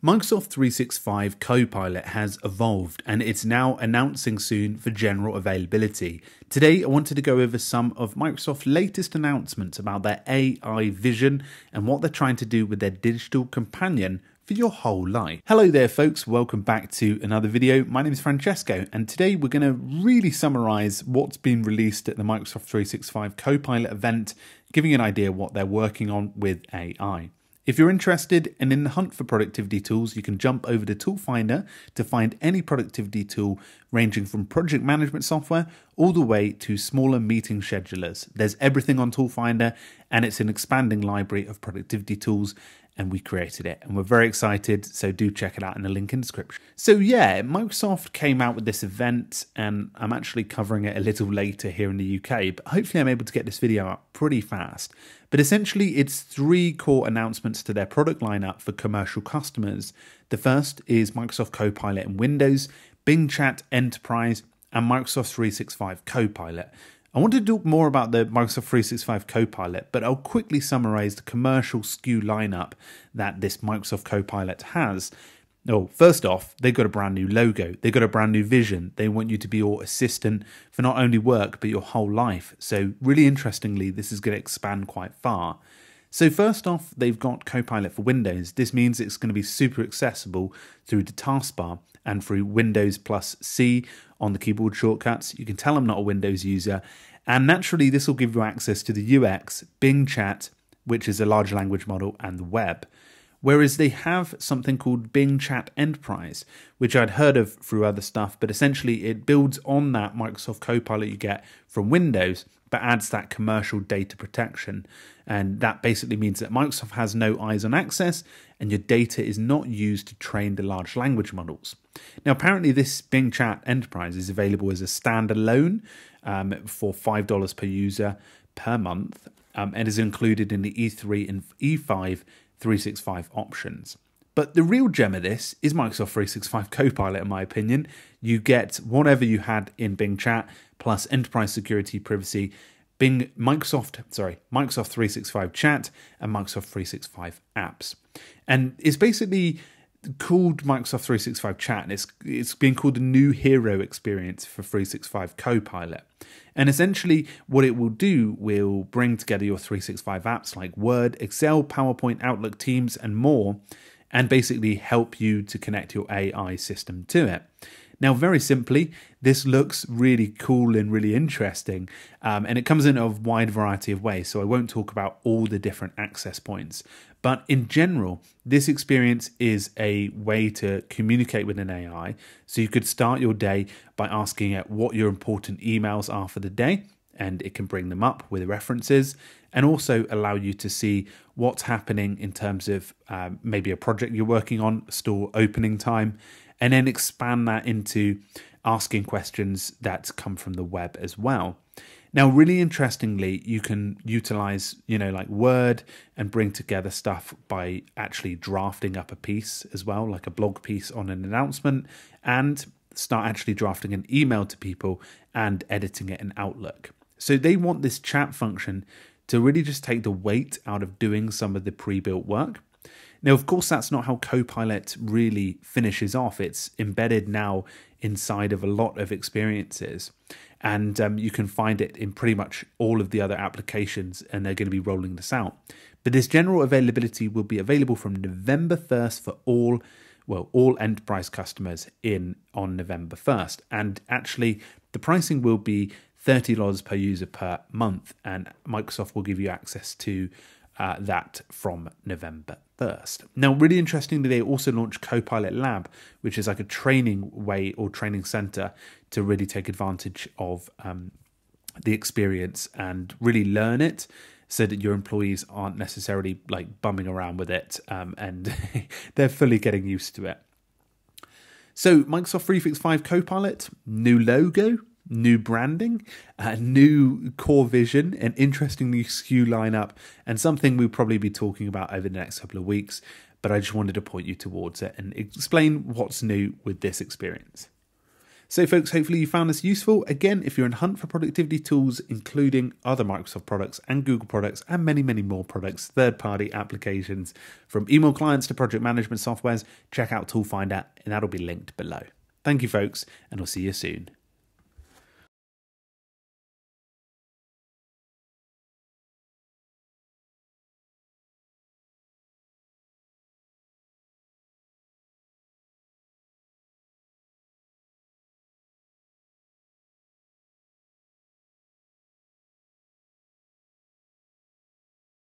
Microsoft 365 Copilot has evolved and it's now announcing soon for general availability. Today I wanted to go over some of Microsoft's latest announcements about their AI vision and what they're trying to do with their digital companion for your whole life. Hello there folks, welcome back to another video. My name is Francesco and today we're going to really summarize what's been released at the Microsoft 365 Copilot event, giving you an idea what they're working on with AI. If you're interested and in the hunt for productivity tools, you can jump over to Tool Finder to find any productivity tool ranging from project management software all the way to smaller meeting schedulers. There's everything on Tool Finder and it's an expanding library of productivity tools, and we created it and we're very excited, so do check it out in the link in the description. So yeah, Microsoft came out with this event and I'm actually covering it a little later here in the UK, but hopefully I'm able to get this video out pretty fast. But essentially it's three core announcements to their product lineup for commercial customers. The first is Microsoft Copilot in Windows, Bing Chat Enterprise, and Microsoft 365 Copilot. I want to talk more about the Microsoft 365 Copilot, but I'll quickly summarize the commercial SKU lineup that this Microsoft Copilot has. Oh, first off, they've got a brand new logo. They've got a brand new vision. They want you to be your assistant for not only work, but your whole life. So really interestingly, this is going to expand quite far. So first off, they've got Copilot for Windows. This means it's going to be super accessible through the taskbar and through Windows plus C on the keyboard shortcuts. You can tell I'm not a Windows user. And naturally, this will give you access to the UX, Bing Chat, which is a large language model, and the web. Whereas they have something called Bing Chat Enterprise, which I'd heard of through other stuff, but essentially it builds on that Microsoft Copilot you get from Windows, but adds that commercial data protection. And that basically means that Microsoft has no eyes on access and your data is not used to train the large language models. Now, apparently this Bing Chat Enterprise is available as a standalone for $5 per user per month, and is included in the E3 and E5 365 options. But the real gem of this is Microsoft 365 Copilot, in my opinion. You get whatever you had in Bing Chat, plus enterprise security, privacy, Microsoft 365 Chat, and Microsoft 365 apps. And it's basically called Microsoft 365 Chat, and it's being called the new hero experience for 365 Copilot. And essentially what it will do will bring together your 365 apps like Word, Excel, PowerPoint, Outlook, Teams, and more, and basically help you to connect your AI system to it. Now, very simply, this looks really cool and really interesting, and it comes in a wide variety of ways, so I won't talk about all the different access points. But in general, this experience is a way to communicate with an AI. So you could start your day by asking it what your important emails are for the day, and it can bring them up with references, and also allow you to see what's happening in terms of maybe a project you're working on, store opening time, and then expand that into asking questions that come from the web as well. Now, really interestingly, you can utilize, like Word and bring together stuff by actually drafting up a piece as well, like a blog piece on an announcement, and start actually drafting an email to people and editing it in Outlook. So they want this chat function to really just take the weight out of doing some of the pre-built work. Now, of course, that's not how Copilot really finishes off. It's embedded now inside of a lot of experiences, and you can find it in pretty much all of the other applications, and they're going to be rolling this out. But this general availability will be available from November 1st for all enterprise customers on November 1st. And actually, the pricing will be $30 per user per month, and Microsoft will give you access to that from November 1st. Now, really interestingly, they also launched Copilot Lab, which is like a training way or training center to really take advantage of the experience and really learn it, so that your employees aren't necessarily like bumming around with it and they're fully getting used to it. So Microsoft 365 Copilot, new logo, new branding, a new core vision, an interesting new SKU lineup, and something we'll probably be talking about over the next couple of weeks, but I just wanted to point you towards it and explain what's new with this experience. So folks, hopefully you found this useful. Again, if you're in the hunt for productivity tools, including other Microsoft products and Google products and many, many more products, third-party applications, from email clients to project management softwares, check out Tool Finder, and that'll be linked below. Thank you, folks, and I'll see you soon.